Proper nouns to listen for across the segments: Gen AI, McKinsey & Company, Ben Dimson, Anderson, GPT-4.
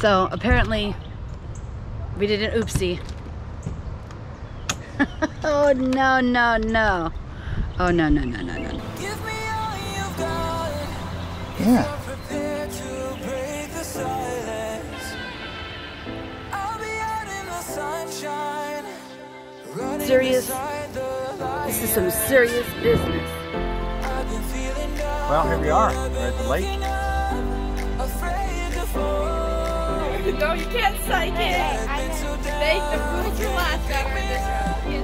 So apparently we did an oopsie. Oh no, no, no. Oh no, no, no, no, no. Give me all you've got. Yeah. Serious. This is some serious business. Well, here we are. We're at the lake. There you go. You can't say it. They fooled your life back with this road. You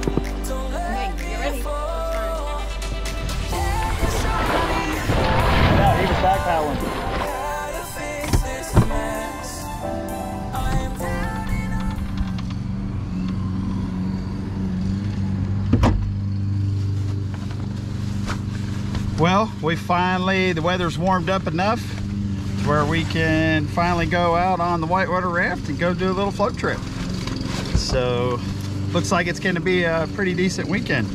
ready? Yeah, he was backpedaling. Well, we finally, the weather's warmed up enough where we can finally go out on the whitewater raft and go do a little float trip. So, looks like it's going to be a pretty decent weekend.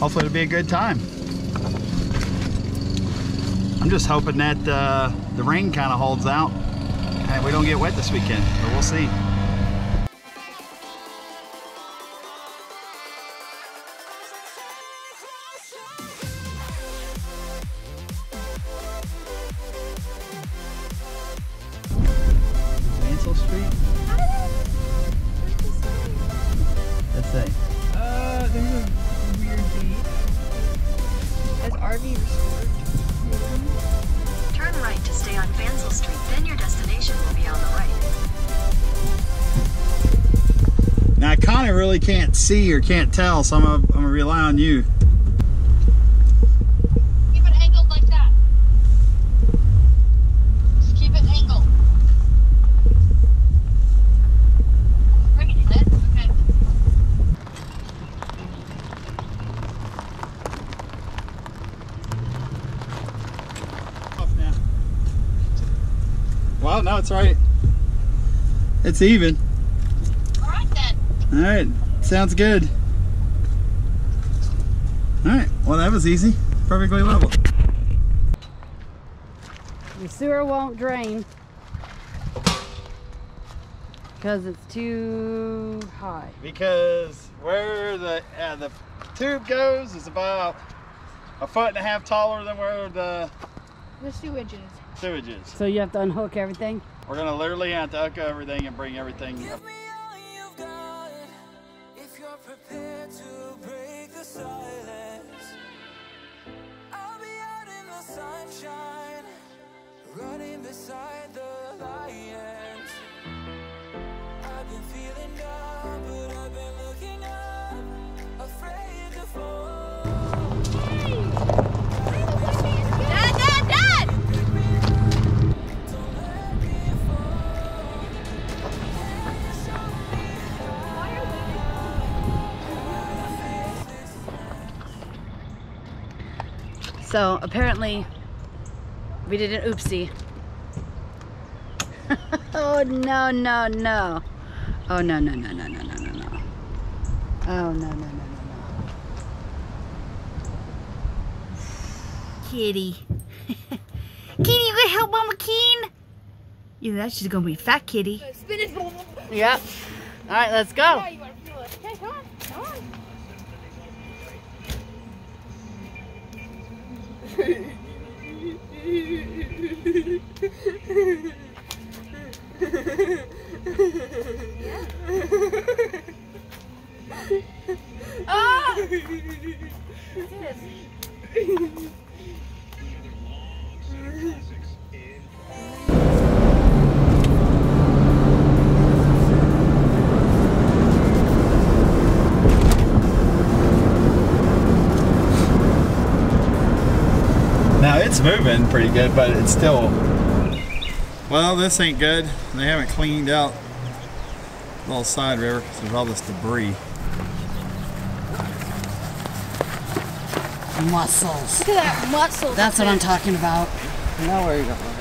Hopefully it'll be a good time. I'm just hoping that the rain kind of holds out and we don't get wet this weekend, but we'll see. Really can't see or can't tell, so I'm gonna rely on you. Keep it angled like that. Just keep it angled. Bring it in. Okay. Off now. Well, no, it's right. It's even. All right, sounds good. All right, well that was easy, perfectly level. The sewer won't drain because it's too high. Because where the tube goes is about 1.5 feet taller than where the sewage is. Sewage is. So you have to unhook everything? We're gonna literally have to hook everything and bring everything up. Prepared to break the silence. I'll be out in the sunshine, running beside the lions. I've been feeling down, but I've been looking up, afraid to fall. Dad, Dad, Dad! Don't let me fall. So apparently we did an oopsie. Oh no, no, no. Oh no, no, no, no, no, no, no, no. Oh no, no, no, no, no. Kitty. Kitty, you gonna help Mama Keen? Either that, she's gonna be fat kitty. Spin it. Yep. All right, let's go. Yeah, you wanna feel it. Hey, come on, come on. Ah! Now it's moving pretty good, but it's still, well, this ain't good. They haven't cleaned out the little side river because there's all this debris. Mussels. Look at that, mussels. That's what I'm talking about. No worries about that.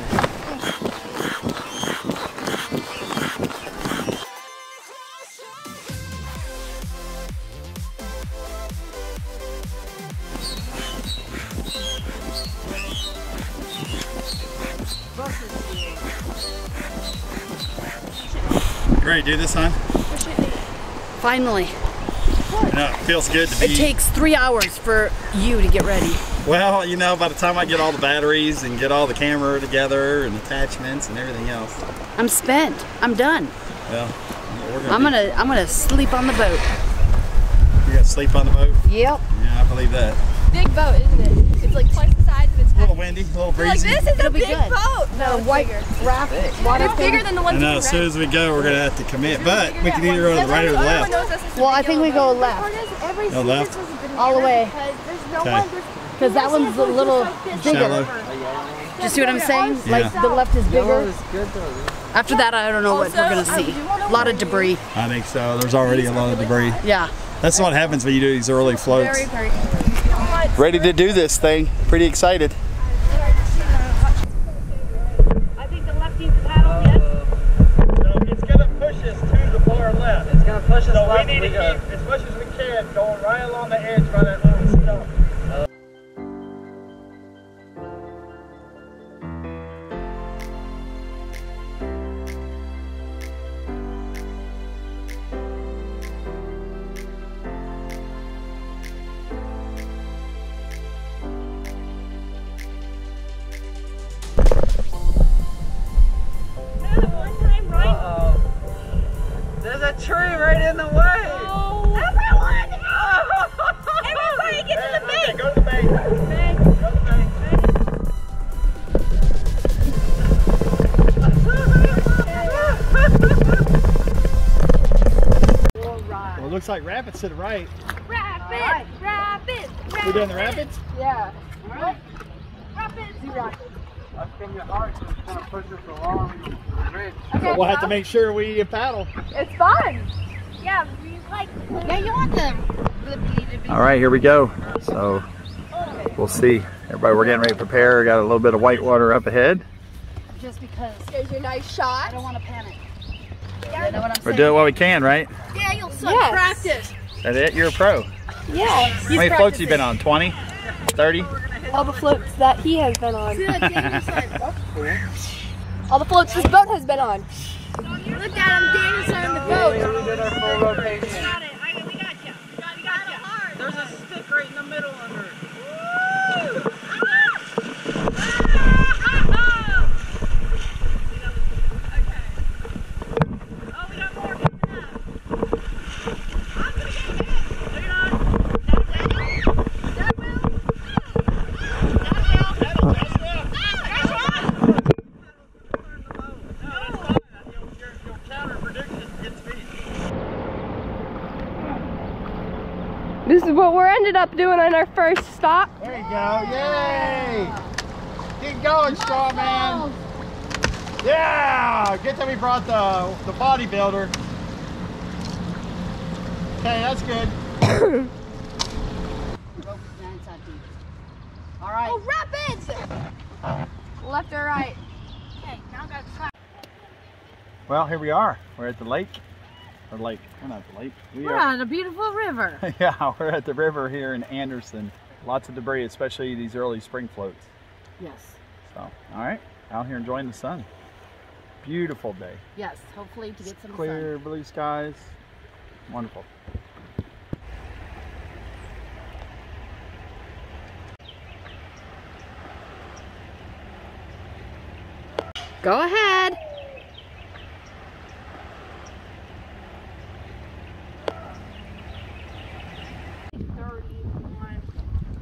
Buses here. ready to do this, hon? Finally. I know, it feels good to be... It takes 3 hours for you to get ready. Well, you know, by the time I get all the batteries and get all the camera together and attachments and everything else. I'm spent. I'm done. Well, I'm gonna sleep on the boat. You're gonna sleep on the boat? Yep. Yeah, I believe that. Big boat, isn't it? It's like twice the size of its head. A little windy, a little breezy. Like, this is a big boat. No, white raft. It's bigger than the one. I know, as soon as we go, we're gonna have to commit, but we can either go to the right or the left. Well, I think we go left. No, left? All the way. Okay. Because that one's a little bigger. Do you see what I'm saying? Yeah. Like the left is bigger. After that, I don't know what we're gonna see. A lot of debris. I think so. There's already a lot of debris. Yeah. That's what happens when you do these early floats. Ready to do this thing. Pretty excited. I think the left needs to paddle, yes? So it's gonna push us to the far left. It's gonna push us so left. So we need to keep as much as we can going right along the edge by that little stump. Tree right in the way. Oh. Everyone! Oh. Everybody get to the bank! Okay, go to the bank. Go to the bank. Well, it looks like rapids to the right. Rapids! We're doing the rapids? Yeah. All right. Rapids. In your heart, so it's gonna push us along the bridge. Okay, but we'll have to make sure we paddle. It's fun. Yeah, we like. Yeah, you want them. All right, here we go. So we'll see. Everybody, we're getting ready to prepare. Got a little bit of white water up ahead. Just because. Here's your nice shot. I don't want to panic. Yeah. You know what I'm saying? We're doing what we can, right? Yeah, you'll suck. Yes. Practice. That's it. You're a pro. Yeah. How many floats you been on? 20? 30? All the floats that he has been on. All the floats this boat has been on. Look at him, Danielson on the boat. Yeah, we did our full rotation. We got it. I mean, we got you. We got you. Hard. There's a stick right in the middle under it. This is what we're ended up doing on our first stop. There you go, yay! Keep going, straw man. Yeah, good that we brought the bodybuilder. Okay, that's good. All right. Oh, rapids! Left or right? Okay, now go side. Well, here we are. We're at the lake. Or lake. We're not at the lake. We're on a beautiful river. Yeah, we're at the river here in Anderson. Lots of debris, especially these early spring floats. Yes. So, all right, out here enjoying the sun. Beautiful day. Yes, hopefully to get some clear sun. Blue skies. Wonderful. Go ahead.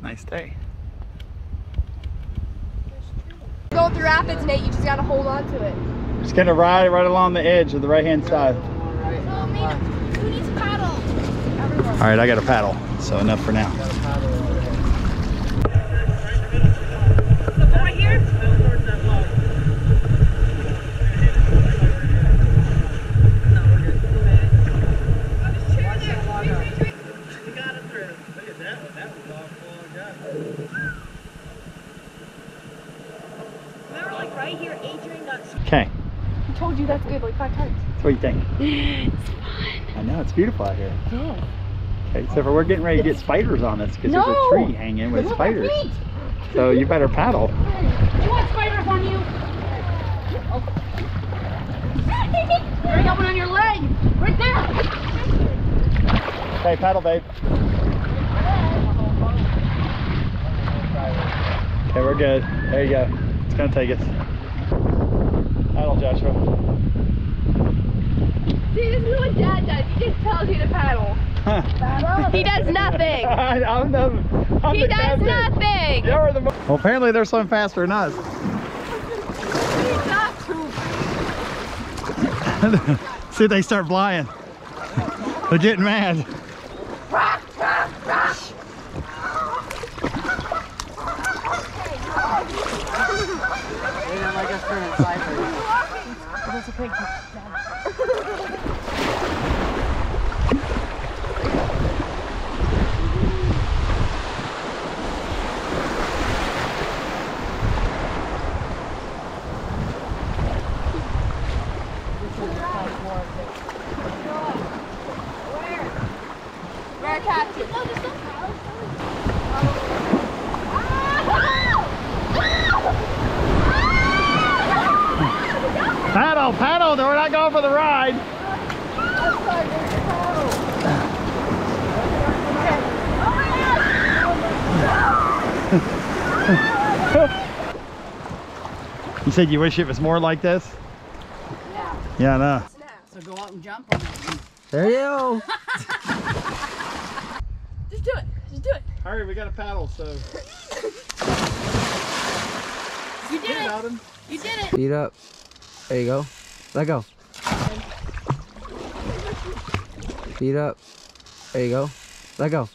Nice day. Go through rapids, Nate. You just gotta hold on to it. Just gonna ride right along the edge of the right-hand side. Who needs to paddle? Everyone. All right, I got a paddle. So enough for now. Over here. Okay. I told you that's good like 5 times. So what do you think? It's fun. I know, it's beautiful out here. Yeah. Okay, so we're getting ready to get spiders on us because there's a tree hanging with spiders. So you better paddle. You want spiders on you? Oh. You got one on your leg. Okay, paddle, babe. Okay, we're good. There you go. It's gonna take us. Paddle, Joshua. See, this is what Dad does. He just tells you to paddle. Paddle. He does nothing. I'm the captain. He does nothing. You're the well, apparently they're swimming faster than us. See, they start flying. They're getting mad. Paddle, paddle, we're not going for the ride. You said you wish it was more like this? Yeah. Yeah, I know. So go out and jump on it. There you go. Just do it. Just do it. Hurry, we got a paddle, so. You did it. You did it. Feet up. There you go. Let go. Feet up. There you go. Let go.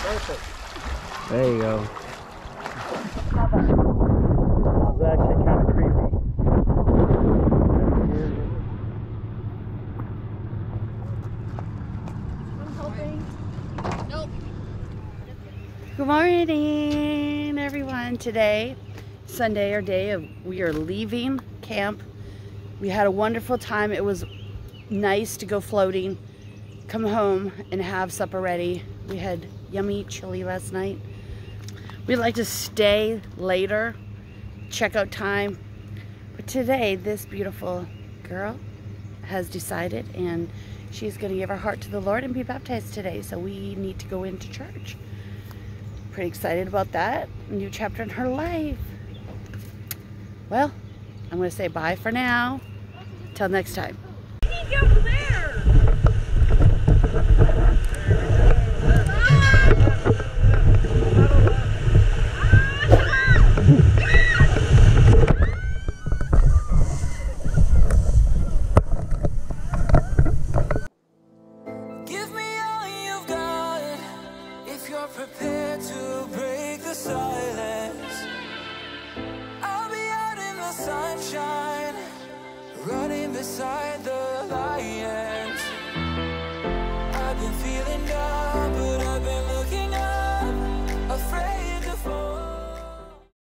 Perfect. There you go. That was actually kind of creepy. I'm hoping. Nope. Good morning, everyone. Today, Sunday, our day of we are leaving camp. We had a wonderful time. It was nice to go floating, come home and have supper ready. We had yummy chili last night. We'd like to stay later, checkout time, but today this beautiful girl has decided and she's going to give her heart to the Lord and be baptized today, so we need to go into church. Pretty excited about that. New chapter in her life. Well, I'm going to say bye for now. Till next time. Side